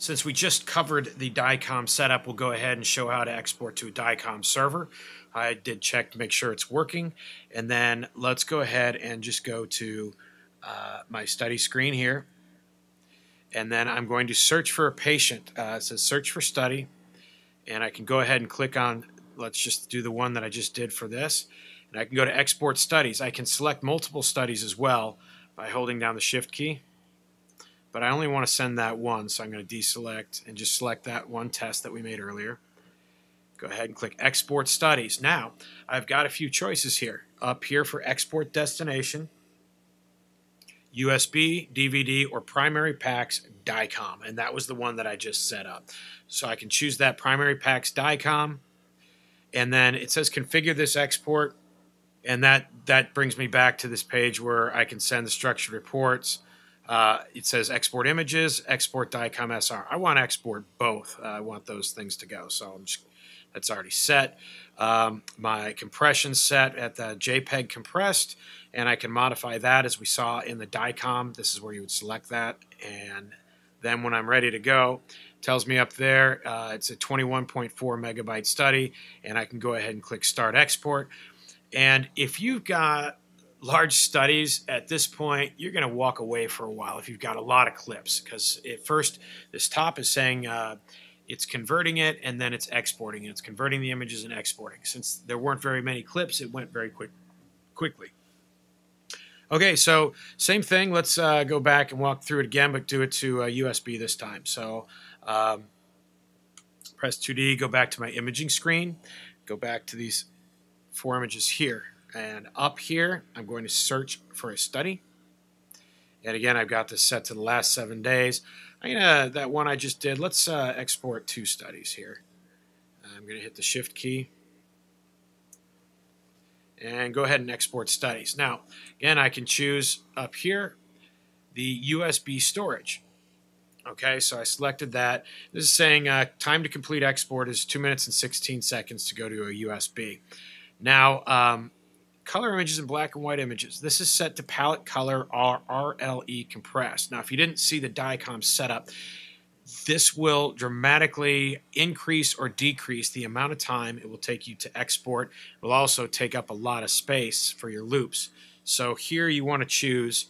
Since we just covered the DICOM setup, we'll go ahead and show how to export to a DICOM server. I did check to make sure it's working. And then let's go ahead and just go to my study screen here. And then I'm going to search for a patient. It says search for study. And I can go ahead and click on, let's just do the one that I just did for this. And I can go to export studies. I can select multiple studies as well by holding down the shift key. But I only want to send that one, so I'm going to deselect and just select that one test that we made earlier. Go ahead and click export studies. Now, I've got a few choices here. Up here for export destination, USB, DVD, or PrimaryPACS DICOM, and that was the one that I just set up. So I can choose that PrimaryPACS DICOM, and then it says configure this export, and that brings me back to this page where I can send the structured reports. It says export images, export DICOM SR. I want to export both. I want those things to go, so that's already set. My compression set at the JPEG compressed, and I can modify that as we saw in the DICOM. This is where you would select that, and then when I'm ready to go, it tells me up there it's a 21.4 megabyte study, and I can go ahead and click Start Export. And if you've got large studies at this point, you're going to walk away for a while if you've got a lot of clips, because at first this top is saying it's converting it and then it's exporting it. It's converting the images and exporting. Since there weren't very many clips, it went very quickly. Okay, so same thing. Let's go back and walk through it again, but do it to USB this time. So press 2D, go back to my imaging screen, go back to these 4 images here. And up here, I'm going to search for a study. And again, I've got this set to the last 7 days. I'm gonna, that one I just did, let's export 2 studies here. I'm going to hit the Shift key. And go ahead and export studies. Now, again, I can choose up here the USB storage. Okay, so I selected that. This is saying time to complete export is 2 minutes and 16 seconds to go to a USB. Now, color images and black and white images. This is set to palette color or RLE compressed. Now, if you didn't see the DICOM setup, this will dramatically increase or decrease the amount of time it will take you to export. It will also take up a lot of space for your loops. So here you want to choose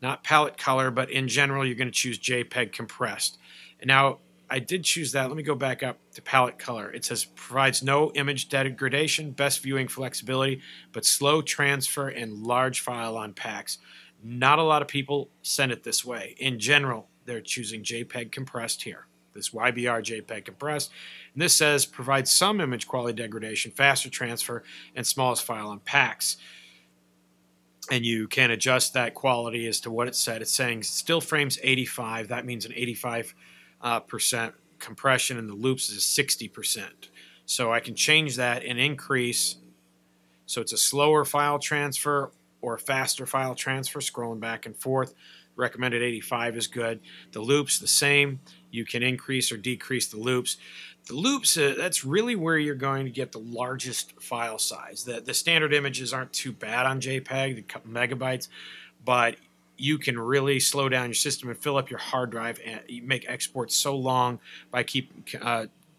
not palette color, but in general you're going to choose JPEG compressed. And now I did choose that. Let me go back up to palette color. It says provides no image degradation, best viewing flexibility, but slow transfer and large file on PACS. Not a lot of people send it this way. In general, they're choosing JPEG compressed here. This YBR JPEG compressed. And this says provides some image quality degradation, faster transfer, and smallest file on PACS. And you can adjust that quality as to what it said. It's saying still frames 85. That means an 85% compression, and the loops is 60%. So I can change that and increase. So it's a slower file transfer or a faster file transfer, scrolling back and forth. Recommended 85 is good. The loops, the same. You can increase or decrease the loops. The loops, that's really where you're going to get the largest file size. The standard images aren't too bad on JPEG, the couple megabytes, but you can really slow down your system and fill up your hard drive and make exports so long by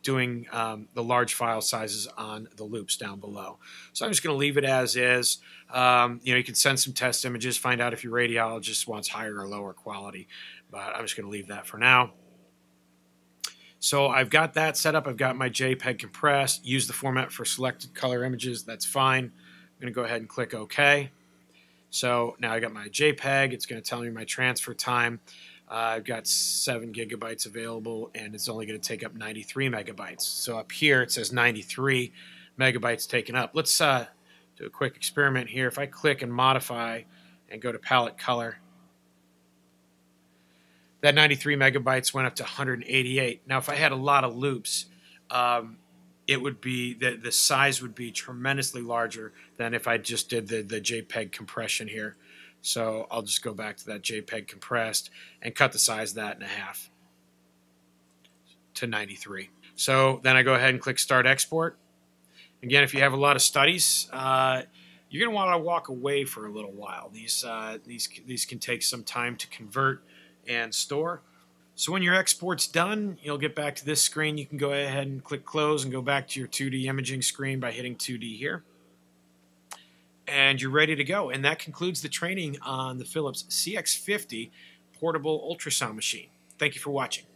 doing the large file sizes on the loops down below. So I'm just going to leave it as is. You know, you can send some test images, find out if your radiologist wants higher or lower quality, but I'm just going to leave that for now. So I've got that set up. I've got my JPEG compressed. Use the format for selected color images. That's fine. I'm going to go ahead and click OK. So now I got my JPEG. It's going to tell me my transfer time. I've got 7 gigabytes available, and it's only going to take up 93 megabytes. So up here it says 93 megabytes taken up. Let's do a quick experiment here. If I click and modify and go to palette color, that 93 megabytes went up to 188. Now if I had a lot of loops, it would be the size would be tremendously larger than if I just did the JPEG compression here. So I'll just go back to that JPEG compressed and cut the size of that in half to 93. So then I go ahead and click Start Export. Again, if you have a lot of studies, you're going to want to walk away for a little while. These can take some time to convert and store. So when your export's done, you'll get back to this screen. You can go ahead and click close and go back to your 2D imaging screen by hitting 2D here. And you're ready to go. And that concludes the training on the Philips CX50 portable ultrasound machine. Thank you for watching.